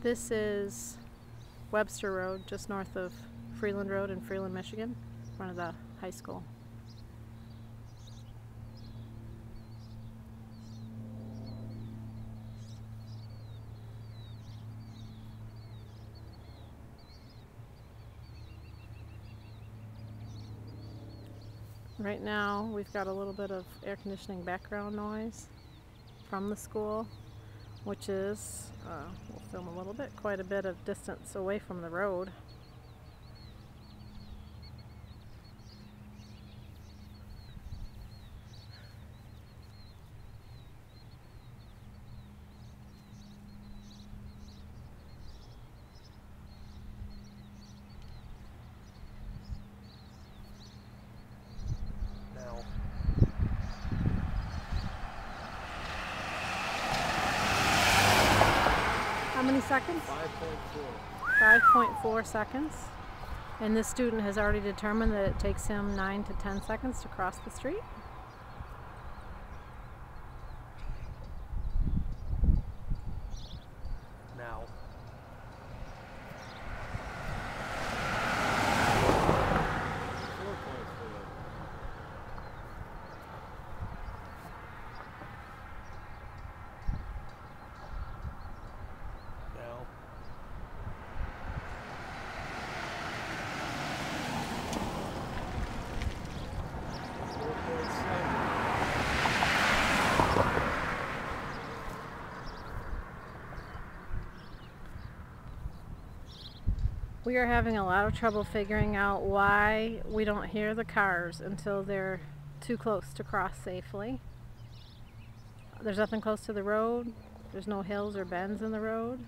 This is Webster Road, just north of Freeland Road in Freeland, Michigan, in front of the high school. Right now we've got a little bit of air conditioning background noise from the school, which is, we'll film a little bit, quite a bit of distance away from the road. Seconds? 5.4. 5.4 seconds. And this student has already determined that it takes him 9 to 10 seconds to cross the street. Now. We are having a lot of trouble figuring out why we don't hear the cars until they're too close to cross safely. There's nothing close to the road. There's no hills or bends in the road.